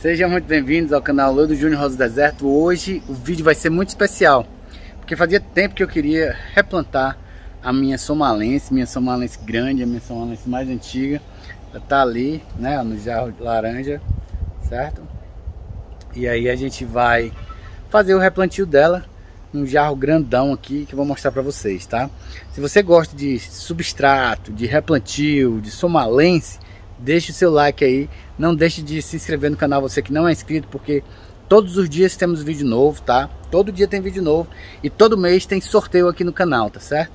Sejam muito bem-vindos ao canal Leudo Jr. Rosas do Deserto. Hoje o vídeo vai ser muito especial, porque fazia tempo que eu queria replantar a minha Somalense grande, a minha Somalense mais antiga. Ela tá ali, né, no jarro de laranja, certo? E aí a gente vai fazer o replantio dela num jarro grandão aqui que eu vou mostrar pra vocês, tá? Se você gosta de substrato, de replantio, de Somalense, deixe o seu like aí, não deixe de se inscrever no canal, você que não é inscrito, porque todos os dias temos vídeo novo, tá? Todo dia tem vídeo novo e todo mês tem sorteio aqui no canal, tá certo?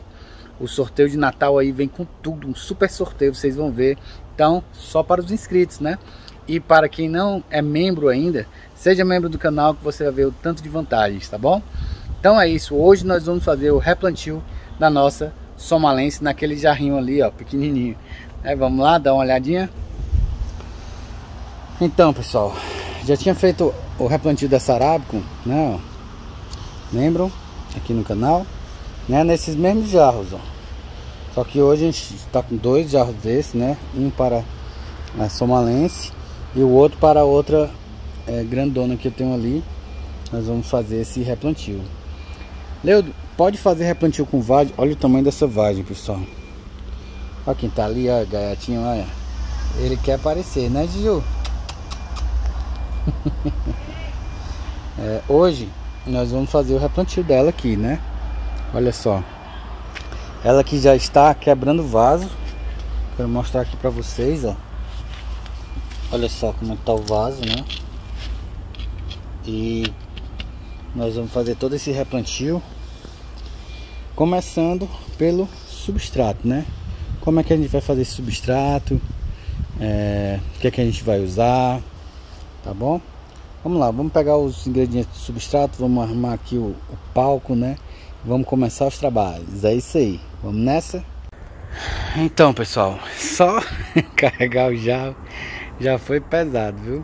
O sorteio de Natal aí vem com tudo, um super sorteio, vocês vão ver. Então, só para os inscritos, né? E para quem não é membro ainda, seja membro do canal que você vai ver o tanto de vantagens, tá bom? Então é isso, hoje nós vamos fazer o replantio da nossa Somalense naquele jarrinho ali, ó, pequenininho. É, vamos lá, dar uma olhadinha. Então, pessoal, já tinha feito o replantio da Sarábico, né? Lembram? Aqui no canal, né? Nesses mesmos jarros, ó. Só que hoje a gente está com dois jarros desses, né? Um para a Somalense e o outro para a outra grandona que eu tenho ali. Nós vamos fazer esse replantio. Leudo, pode fazer replantio com vagem? Olha o tamanho dessa vagem, pessoal. Olha quem tá ali, ó, gaiatinho, olha. Ele quer aparecer, né, Juju? Hoje nós vamos fazer o replantio dela aqui, né? Olha só. Ela que já está quebrando o vaso. Quero mostrar aqui pra vocês, ó. Olha só como tá o vaso, né? E nós vamos fazer todo esse replantio, começando pelo substrato, né? Como é que a gente vai fazer esse substrato, o que é que a gente vai usar, tá bom? Vamos lá, vamos pegar os ingredientes do substrato, vamos armar aqui o palco, né? Vamos começar os trabalhos, é isso aí, vamos nessa? Então, pessoal, só carregar o jarro já foi pesado, viu?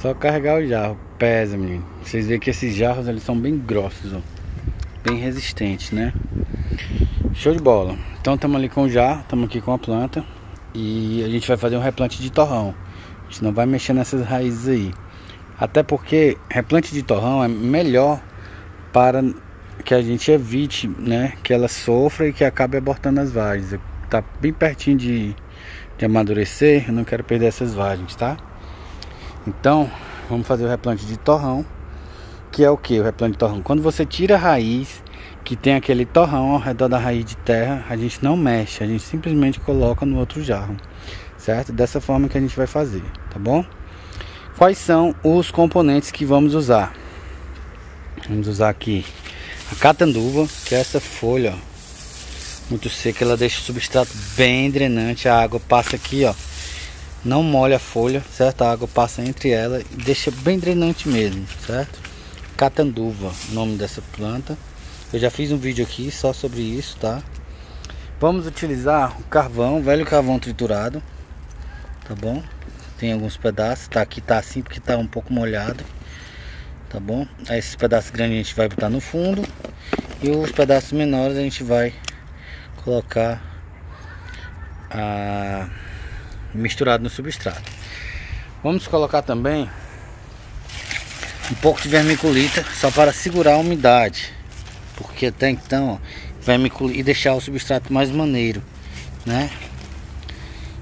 Só carregar o jarro pesa, menino. Vocês veem que esses jarros eles são bem grossos, ó. Bem resistentes, né? Show de bola. Então estamos ali com o jarro, estamos aqui com a planta e a gente vai fazer um replante de torrão. A gente não vai mexer nessas raízes aí, até porque replante de torrão é melhor para que a gente evite, né, que ela sofra e que acabe abortando as vagens. Tá bem pertinho de amadurecer, eu não quero perder essas vagens, tá? Então vamos fazer o replante de torrão, que é o que? O replante de torrão, quando você tira a raiz que tem aquele torrão ao redor da raiz de terra, a gente não mexe, a gente simplesmente coloca no outro jarro, certo? Dessa forma que a gente vai fazer, tá bom? Quais são os componentes que vamos usar? Vamos usar aqui a catanduva, que é essa folha, ó, muito seca, ela deixa o substrato bem drenante, a água passa aqui, ó, não molha a folha, certo? A água passa entre ela e deixa bem drenante mesmo, certo? Catanduva, nome dessa planta. Eu já fiz um vídeo aqui só sobre isso, tá? Vamos utilizar o carvão, velho carvão triturado, tá bom? Tem alguns pedaços, tá? Aqui tá assim porque tá um pouco molhado, tá bom? Aí esses pedaços grandes a gente vai botar no fundo e os pedaços menores a gente vai colocar misturado no substrato. Vamos colocar também um pouco de vermiculita só para segurar a umidade, porque até então, ó, vai me e deixar o substrato mais maneiro, né?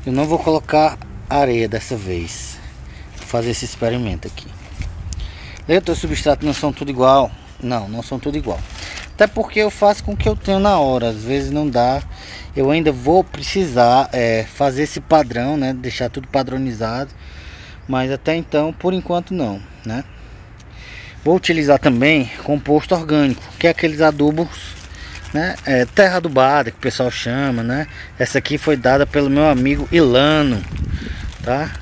Eu não vou colocar areia dessa vez, vou fazer esse experimento aqui. Leudo, os substratos não são tudo igual? Não, não são tudo igual, até porque eu faço com o que eu tenho na hora, às vezes não dá, eu ainda vou precisar fazer esse padrão, né? Deixar tudo padronizado, mas até então, por enquanto não, né? Vou utilizar também composto orgânico, que é aqueles adubos, né? Terra adubada, que o pessoal chama, né? Essa aqui foi dada pelo meu amigo Ilano, tá?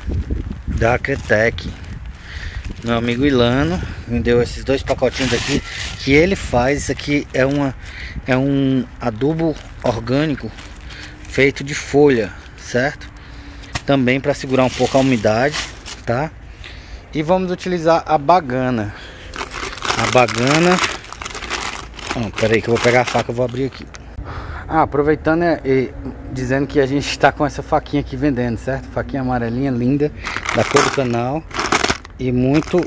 Da Cretec. Meu amigo Ilano me deu esses dois pacotinhos aqui, que ele faz. Isso aqui é um adubo orgânico feito de folha, certo? Também para segurar um pouco a umidade, tá? E vamos utilizar a bagana. A bagana, oh, peraí que eu vou pegar a faca, eu vou abrir aqui. Ah, aproveitando e dizendo que a gente está com essa faquinha aqui vendendo, certo? Faquinha amarelinha linda, da cor do canal. e muito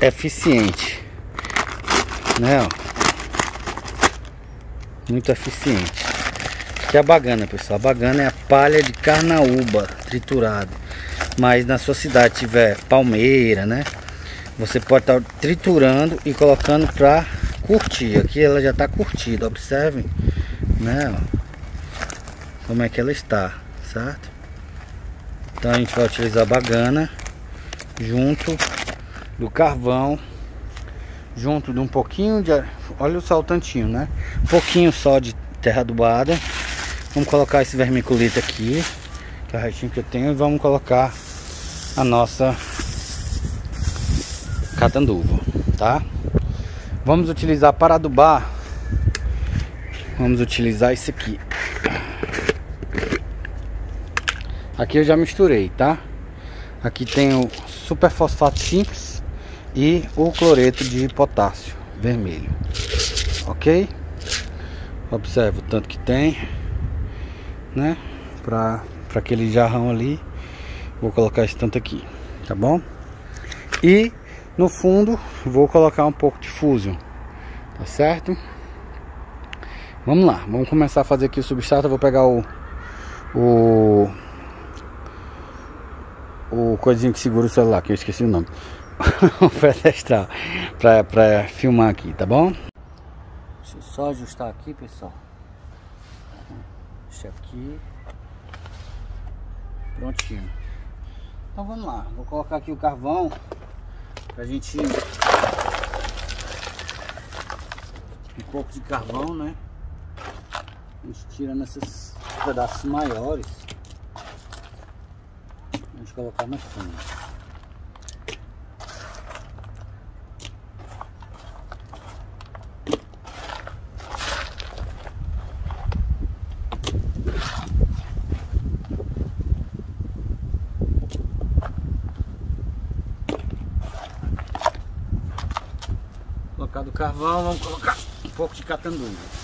eficiente, né? Ó. Muito eficiente. Que é a bagana, pessoal. A bagana é a palha de carnaúba triturada. Mas na sua cidade tiver palmeira, né? Você pode estar triturando e colocando para curtir. Aqui ela já está curtida, observem, né? Ó. Como é que ela está, certo? Então a gente vai utilizar a bagana junto do carvão, junto de um pouquinho de... Olha o saltantinho, né? Um pouquinho só de terra adubada. Vamos colocar esse vermiculito aqui, que é o restinho que eu tenho, e vamos colocar a nossa catanduva, tá? Vamos utilizar para adubar. Vamos utilizar esse aqui. Aqui eu já misturei, tá? Aqui tem o superfosfato simples e o cloreto de potássio vermelho, ok? Observe o tanto que tem, né? Para aquele jarrão ali, vou colocar esse tanto aqui, tá bom? E no fundo vou colocar um pouco de fuso, tá certo? Vamos lá, vamos começar a fazer aqui o substrato. Eu vou pegar o coisinho que segura o celular, que eu esqueci o nome. O pedestal para filmar aqui, tá bom? Deixa eu só ajustar aqui, pessoal. Deixa aqui. Prontinho. Então vamos lá, vou colocar aqui o carvão pra gente... Um pouco de carvão, né? A gente tira nesses pedaços maiores. Vamos colocar mais fundo. Colocado o carvão, vamos colocar um pouco de catanduva.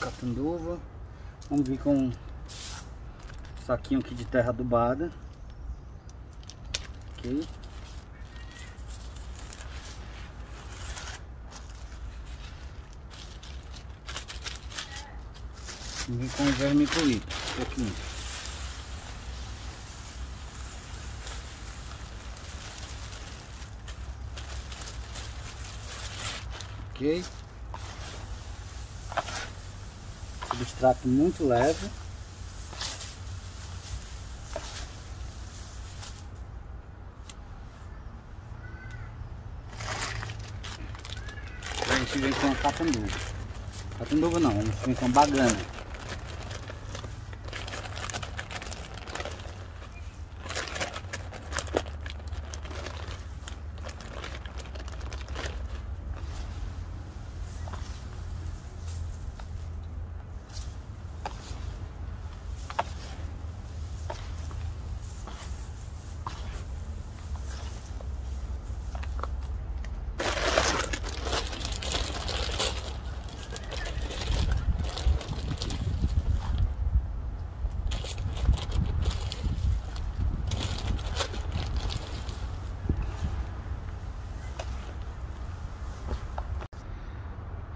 Catanduva, vamos vir com um saquinho aqui de terra adubada, ok? Vamos vir com o vermiculito, um pouquinho. Ok? Substrato muito leve. A gente vem com a catanduva. Catanduva não, a gente vem com a bagana.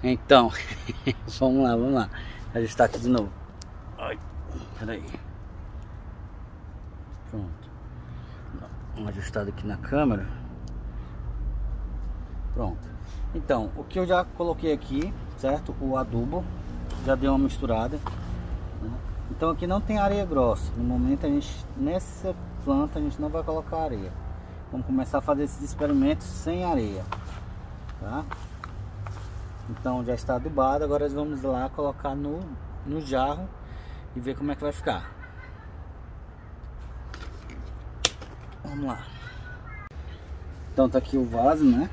Então, vamos lá, ajustar aqui de novo. Ai, peraí. Pronto. Vamos ajustar aqui na câmera. Pronto. Então, o que eu já coloquei aqui, certo? O adubo, já deu uma misturada, né? Então aqui não tem areia grossa. No momento a gente, nessa planta a gente não vai colocar areia. Vamos começar a fazer esses experimentos sem areia, tá? Então já está adubado, agora vamos lá colocar no jarro e ver como é que vai ficar. Vamos lá. Então tá aqui o vaso, né?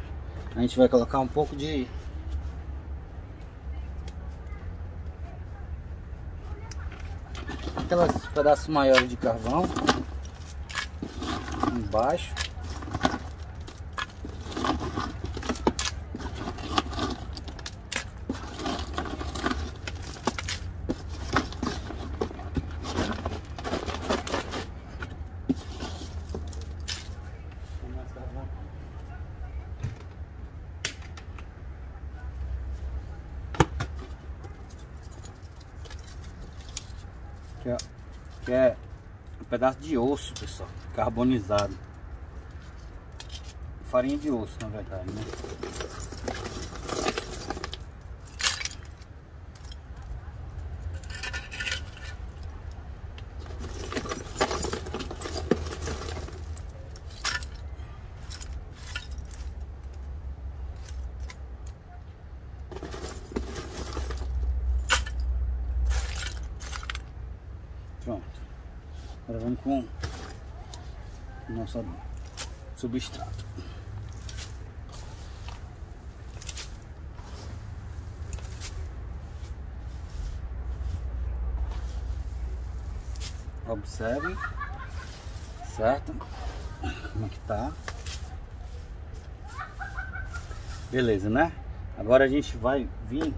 A gente vai colocar um pouco de... aqueles pedaços maiores de carvão embaixo. que é um pedaço de osso, pessoal, carbonizado. Farinha de osso, na verdade, né? Pronto. Agora vamos com o nosso substrato. Observe, certo? Como é que tá? Beleza, né? Agora a gente vai vir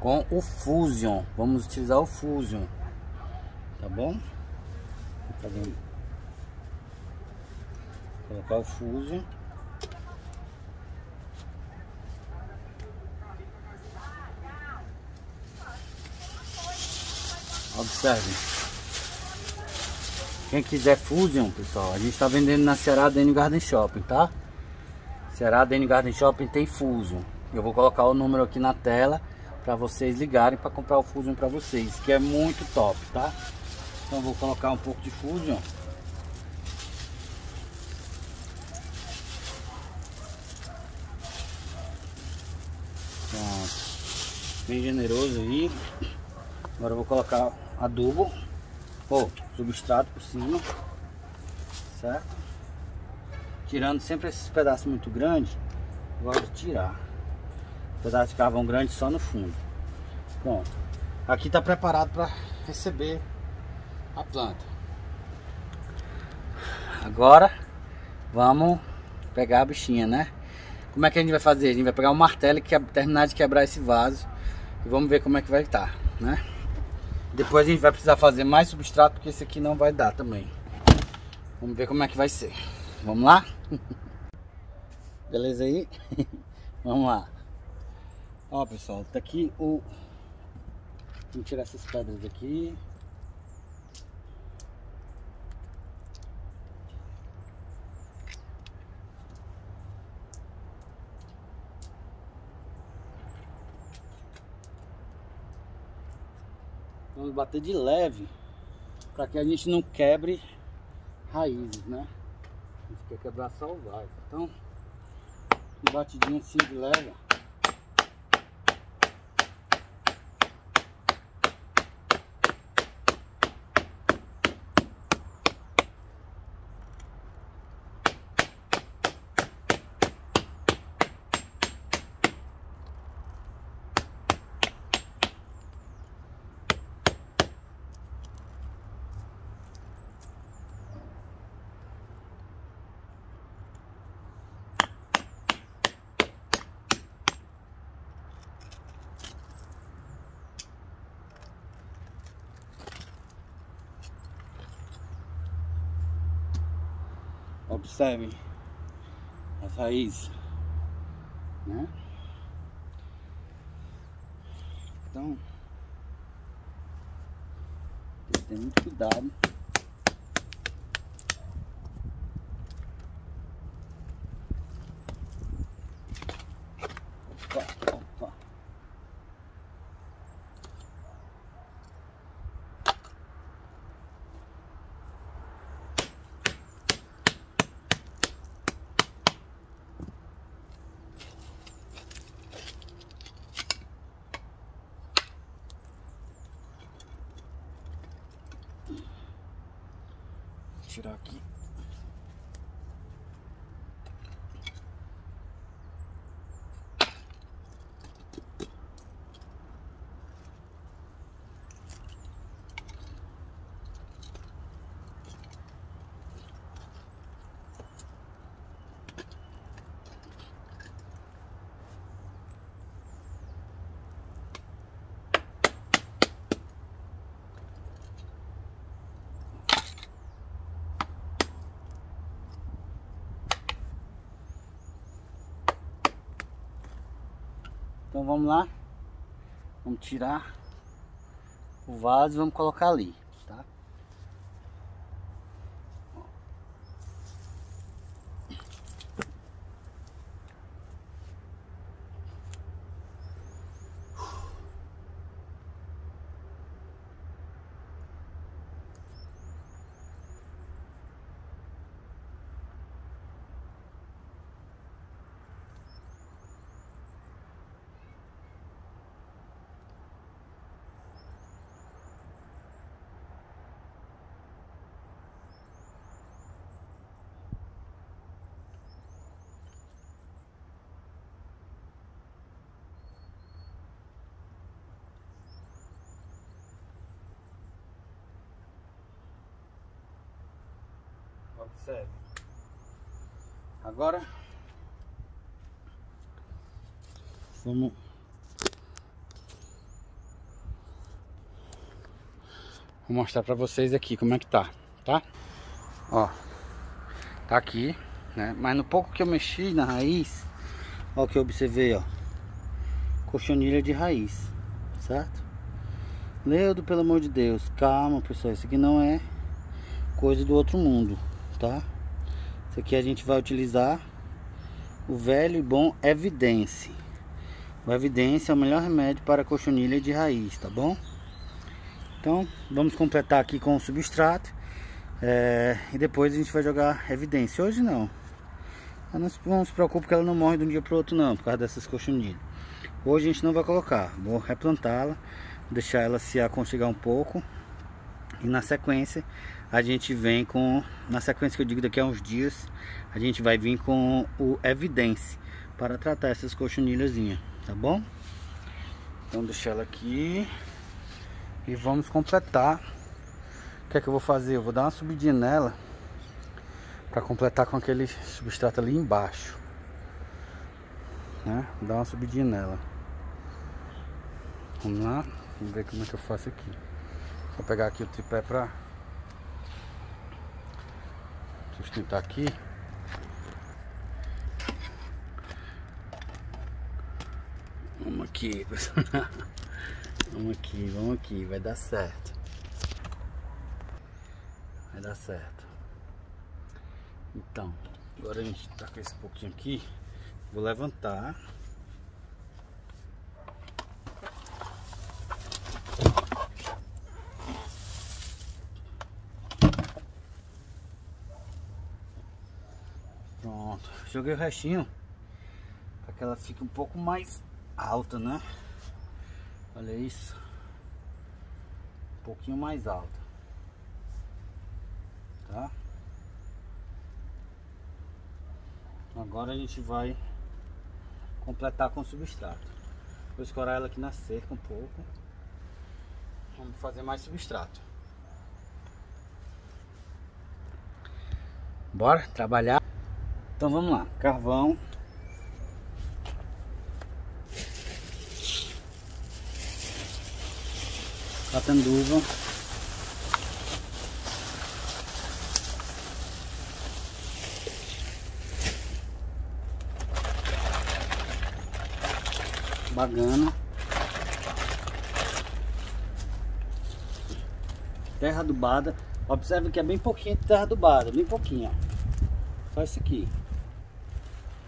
com o Fusion. Vamos utilizar o Fusion, tá bom? Vou colocar o Fusion. Observe. Quem quiser Fusion, pessoal, a gente está vendendo na Ceará dentro do Garden Shopping, tá? Ceará dentro do Garden Shopping tem Fusion. Eu vou colocar o número aqui na tela para vocês ligarem para comprar o Fusion para vocês, que é muito top, tá? Então eu vou colocar um pouco de Fusion. Pronto. Bem generoso aí. Agora eu vou colocar adubo. Substrato por cima, certo? Tirando sempre esses pedaços muito grandes. Agora tirar pedaço de carvão grande só no fundo. Pronto, aqui tá preparado para receber a planta. Agora vamos pegar a bichinha, né? Como é que a gente vai fazer? A gente vai pegar um martelo e terminar de quebrar esse vaso e vamos ver como é que vai estar, né? Depois a gente vai precisar fazer mais substrato, porque esse aqui não vai dar também. Vamos ver como é que vai ser. Vamos lá? Beleza aí? Vamos lá. Ó, pessoal, tá aqui o... Vamos tirar essas pedras daqui. Vamos bater de leve para que a gente não quebre raízes, né? A gente quer quebrar só o vaso. Então, um batidinho assim de leve. Observem as raízes, né? Então tem que ter muito cuidado. Opa. Tirar aqui. Então vamos lá, vamos tirar o vaso e vamos colocar ali, tá? Sério. Agora vamos mostrar pra vocês aqui como é que tá, tá? Ó, tá aqui, né? Mas no pouco que eu mexi na raiz, ó, que eu observei, ó, cochonilha de raiz, certo? Leudo, pelo amor de Deus, calma, pessoal, isso aqui não é coisa do outro mundo, tá? Isso aqui a gente vai utilizar o velho e bom Evidence. O Evidence é o melhor remédio para cochonilha de raiz, tá bom? Então, vamos completar aqui com o substrato, e depois a gente vai jogar Evidência. Hoje não. Não se preocupe que ela não morre de um dia para o outro não, por causa dessas cochonilhas. Hoje a gente não vai colocar, vou replantá-la, deixar ela se aconchegar um pouco. E na sequência, a gente vem com... Na sequência que eu digo, daqui a uns dias, a gente vai vir com o Evidence para tratar essas cochonilhazinhas, tá bom? Então deixa ela aqui. E vamos completar. O que é que eu vou fazer? Eu vou dar uma subidinha nela para completar com aquele substrato ali embaixo, né? Vou dar uma subidinha nela. Vamos lá. Vamos ver como é que eu faço aqui. Vou pegar aqui o tripé para sustentar aqui. Vamos aqui, pessoal. Vamos aqui, vai dar certo. Vai dar certo. Então, agora a gente tá com esse pouquinho aqui. Vou levantar. Pronto, joguei o restinho para que ela fique um pouco mais alta, né? Olha isso, um pouquinho mais alta, tá? Agora a gente vai completar com o substrato. Vou escorar ela aqui na cerca um pouco. Vamos fazer mais substrato. Bora trabalhar. Então vamos lá, carvão. Catanduva. Bagana. Terra adubada. Observe que é bem pouquinho de terra adubada. Bem pouquinho, ó. Só isso aqui.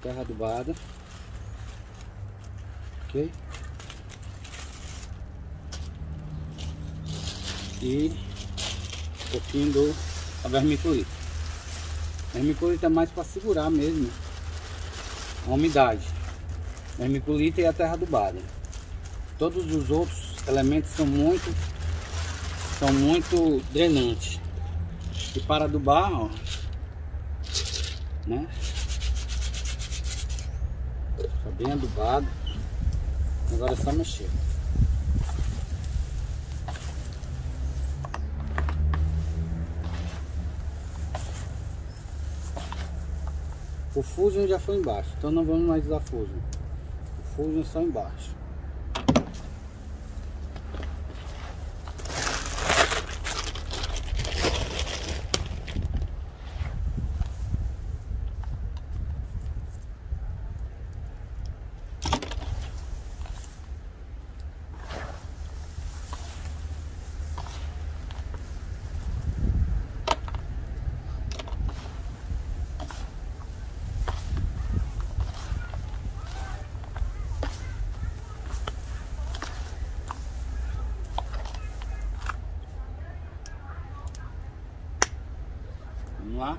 Terra adubada. Ok? E um pouquinho do vermiculita. Vermiculita é mais para segurar mesmo a umidade. Vermiculita e a terra adubada. Todos os outros elementos são muito drenantes. E para adubar, ó, né? Tá bem adubado. Agora é só mexer. O fusion já foi embaixo, então não vamos mais usar fusion. O fusion é só embaixo. Lá.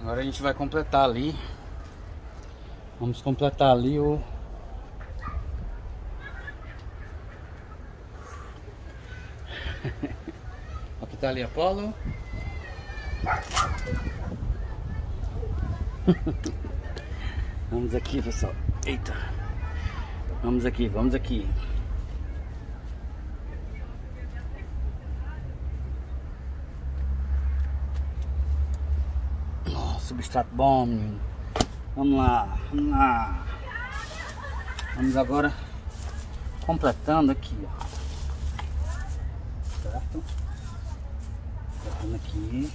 Agora a gente vai completar ali. Vamos completar ali o aqui tá ali Apolo. Vamos aqui, pessoal. Eita. Vamos aqui. substrato bom, menino. Vamos lá, vamos lá. Vamos agora completando aqui, ó. Certo? Completando aqui.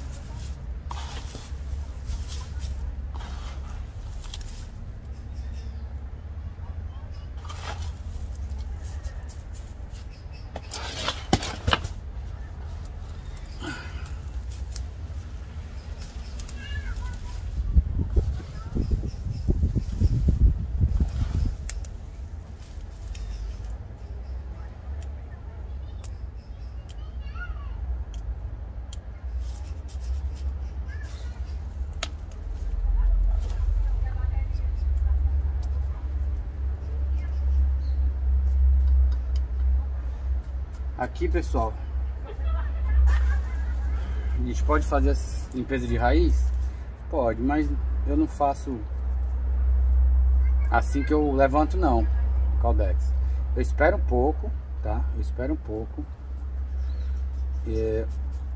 Aqui, pessoal, a gente pode fazer essa limpeza de raiz? Pode, mas eu não faço assim que eu levanto, não, Caldex. Eu espero um pouco, tá? Eu espero um pouco,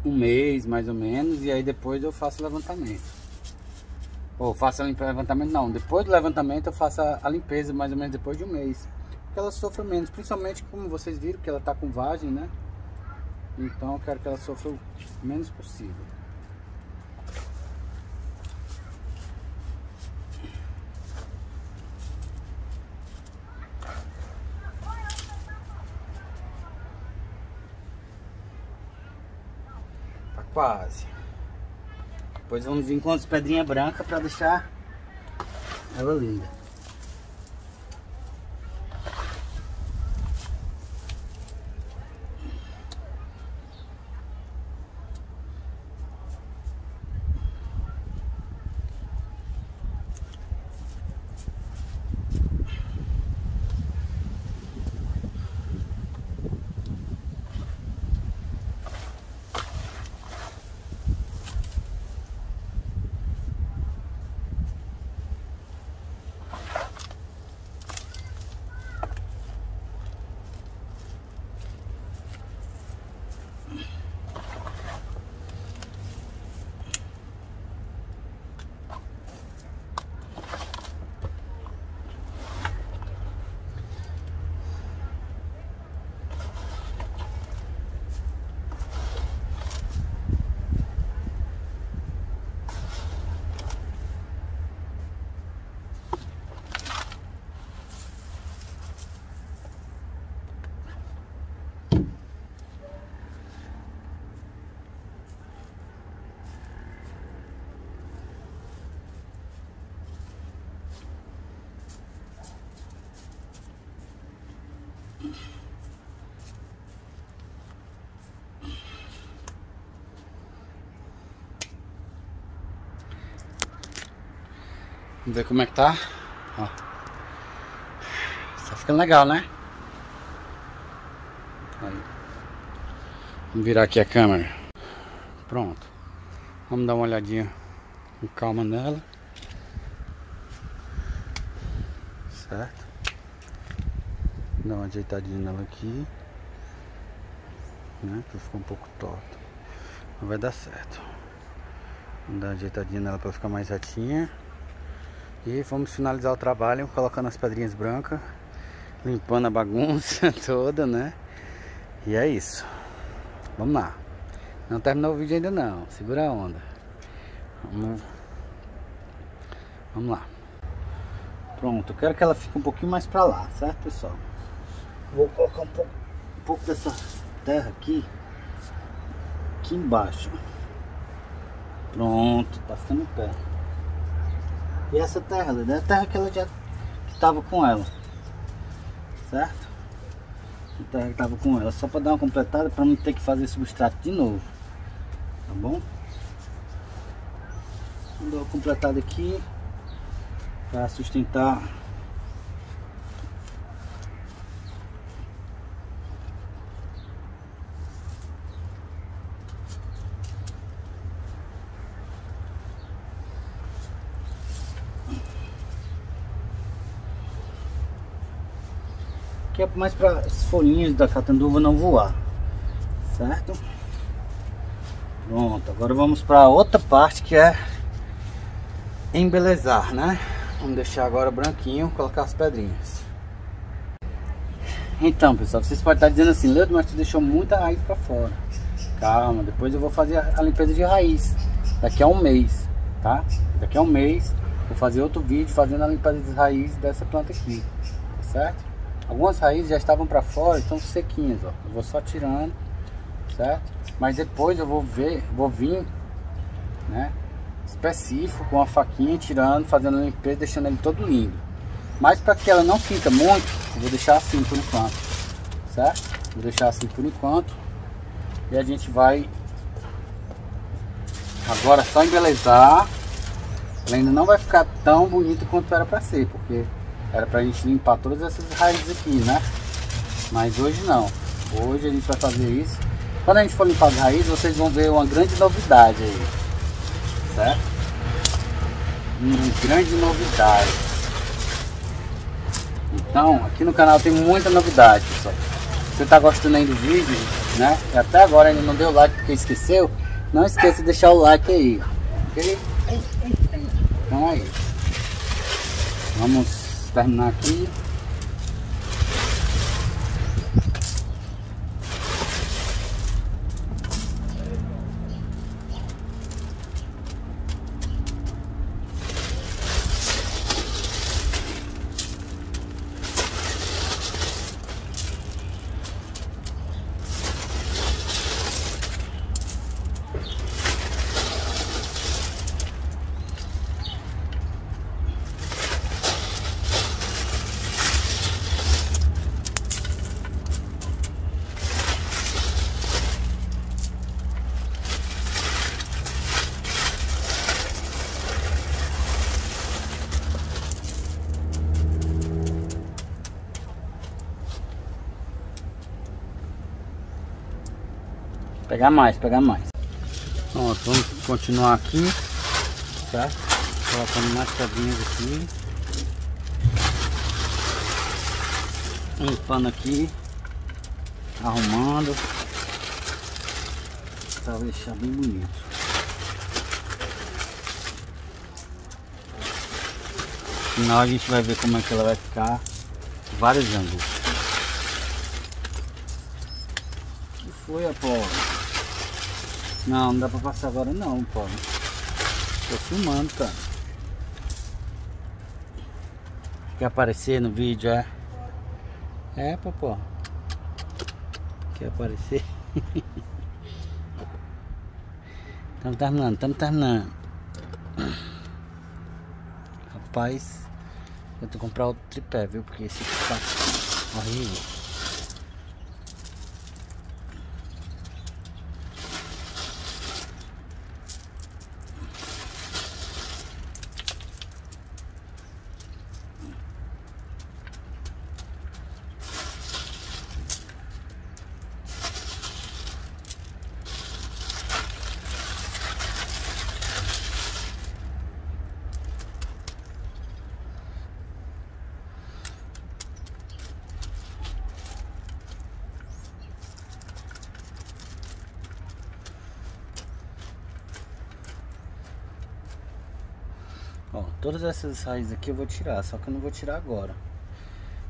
um mês mais ou menos, e aí depois eu faço o levantamento. Ou faço o levantamento, não, depois do levantamento eu faço a limpeza mais ou menos depois de um mês. Ela sofra menos, principalmente como vocês viram que ela tá com vagem, né? Então eu quero que ela sofra o menos possível. Tá quase. Depois vamos vir com as pedrinhas brancas para deixar ela linda. Vamos ver como é que tá. Ó. Tá ficando legal, né? Aí. Vamos virar aqui a câmera. Pronto. Vamos dar uma olhadinha com calma nela. Certo? Dar uma ajeitadinha nela aqui. Né? Que ficou um pouco torto. Mas vai dar certo. Vamos dar uma ajeitadinha nela pra ficar mais retinha. E vamos finalizar o trabalho colocando as pedrinhas brancas, limpando a bagunça toda, né? E é isso. Vamos lá. Não terminou o vídeo ainda não. Segura a onda. Vamos lá. Pronto. Eu quero que ela fique um pouquinho mais pra lá, certo, pessoal? Vou colocar um pouco dessa terra aqui embaixo. Pronto. Tá ficando em pé. E essa terra, é a terra que ela já estava com ela, certo? A terra que estava com ela, só para dar uma completada, para não ter que fazer substrato de novo, tá bom? Vou dar uma completada aqui, para sustentar que é mais para as folhinhas da catanduva não voar, certo? Pronto, agora vamos para outra parte que é embelezar, né? Vamos deixar agora branquinho, colocar as pedrinhas. Então, pessoal, vocês podem estar dizendo assim: Leudo, mas tu deixou muita raiz para fora. Calma, depois eu vou fazer a limpeza de raiz daqui a um mês, tá? Daqui a um mês vou fazer outro vídeo fazendo a limpeza de raiz dessa planta aqui, tá certo? Algumas raízes já estavam para fora, estão sequinhas, ó. Eu vou só tirando, certo? Mas depois eu vou ver, vou vir, né, específico com a faquinha, tirando, fazendo a limpeza, deixando ele todo lindo. Mas para que ela não fica muito, eu vou deixar assim por enquanto, certo? Vou deixar assim por enquanto. E a gente vai agora só embelezar. Ela ainda não vai ficar tão bonita quanto era para ser, porque era pra gente limpar todas essas raízes aqui, né? Mas hoje não. Hoje a gente vai fazer isso. Quando a gente for limpar as raízes, vocês vão ver uma grande novidade aí, certo? Uma grande novidade. Então, aqui no canal tem muita novidade, pessoal. Se você tá gostando aí do vídeo, né? E até agora ainda não deu like porque esqueceu, não esqueça de deixar o like aí, ok? Então é isso. Vamos terminar aqui. Pegar mais, pegar mais. Pronto, vamos continuar aqui, certo? Colocando mais pedrinhas aqui. Limpando aqui. Arrumando. Pra deixar bem bonito. No final a gente vai ver como é que ela vai ficar. Vários ângulos. O que foi a porra? Não, não dá pra passar agora não, pô. Tô filmando, cara. Quer aparecer no vídeo, é? É, pô. Quer aparecer? Tamo terminando. Rapaz, eu tô comprar outro tripé, viu? Porque esse aqui tá horrível. Ó, todas essas raízes aqui eu vou tirar, só que eu não vou tirar agora.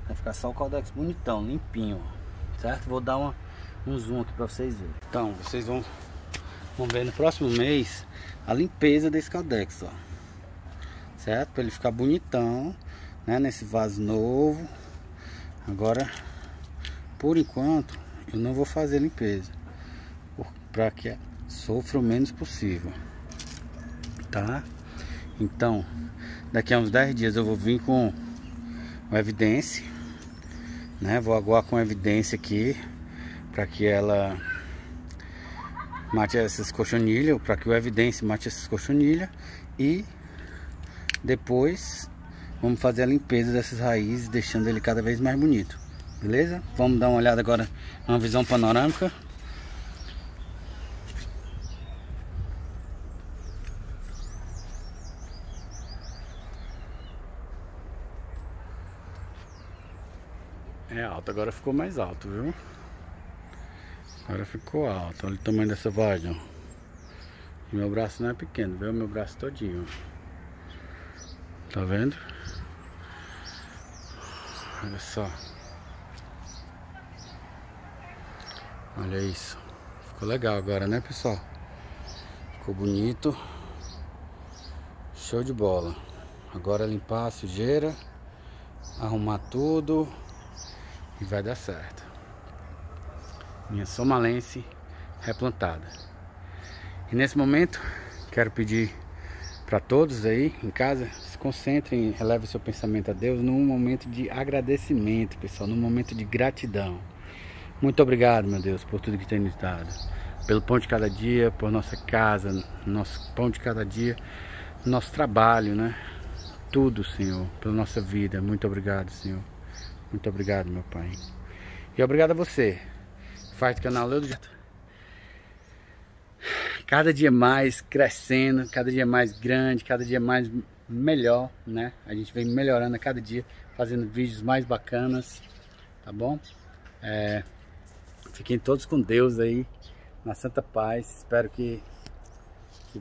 Vai ficar só o caudex bonitão, limpinho, ó, certo? Vou dar um zoom aqui pra vocês verem. Então, vocês vão ver no próximo mês a limpeza desse caudex, ó, certo? Pra ele ficar bonitão, né? Nesse vaso novo. Agora, por enquanto, eu não vou fazer limpeza, pra que sofra o menos possível, tá? Então, daqui a uns 10 dias eu vou vir com o Evidence, né? Vou aguar com a Evidence aqui para que ela mate essas cochonilhas, para que o Evidence mate essas cochonilhas, e depois vamos fazer a limpeza dessas raízes, deixando ele cada vez mais bonito, beleza? Vamos dar uma olhada agora, uma visão panorâmica. É alto, agora ficou mais alto, viu? Agora ficou alto, olha o tamanho dessa vagem, ó. E meu braço não é pequeno, viu? Meu braço todinho, ó. Tá vendo? Olha só. Olha isso. Ficou legal agora, né, pessoal? Ficou bonito. Show de bola. Agora limpar a sujeira, arrumar tudo e vai dar certo. Minha somalense replantada. E nesse momento, quero pedir para todos aí em casa, se concentrem, elevem seu pensamento a Deus num momento de agradecimento, pessoal, num momento de gratidão. Muito obrigado, meu Deus, por tudo que tem nos dado, pelo pão de cada dia, por nossa casa, nosso pão de cada dia, nosso trabalho, né? Tudo, Senhor, pela nossa vida. Muito obrigado, Senhor. Muito obrigado, meu Pai. E obrigado a você, faz do canal Leudo Jr. Cada dia mais crescendo, cada dia mais grande, cada dia mais melhor, né? A gente vem melhorando a cada dia, fazendo vídeos mais bacanas, tá bom? Fiquem todos com Deus aí, na santa paz. Espero que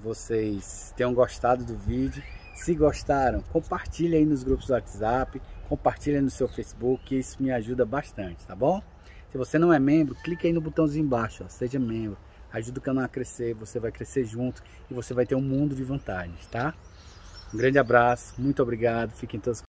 vocês tenham gostado do vídeo. Se gostaram, compartilha aí nos grupos do WhatsApp, compartilha no seu Facebook, que isso me ajuda bastante, tá bom? Se você não é membro, clica aí no botãozinho embaixo, ó, seja membro. Ajuda o canal a crescer, você vai crescer junto e você vai ter um mundo de vantagens, tá? Um grande abraço, muito obrigado, fiquem todos